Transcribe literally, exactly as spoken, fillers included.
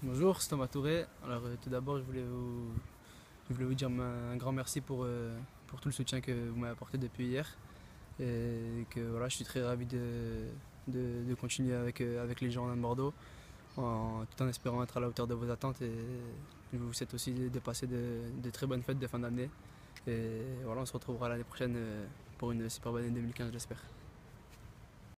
Bonjour, c'est Thomas Touré. Alors euh, tout d'abord, je voulais vous, je voulais vous dire un grand merci pour, euh, pour tout le soutien que vous m'avez apporté depuis hier. Et que, voilà, je suis très ravi de, de, de continuer avec, euh, avec les gens de Bordeaux, en, tout en espérant être à la hauteur de vos attentes. Et je vous souhaite aussi de passer de, de très bonnes fêtes de fin d'année. Et voilà, on se retrouvera l'année prochaine pour une super bonne année deux mille quinze, j'espère.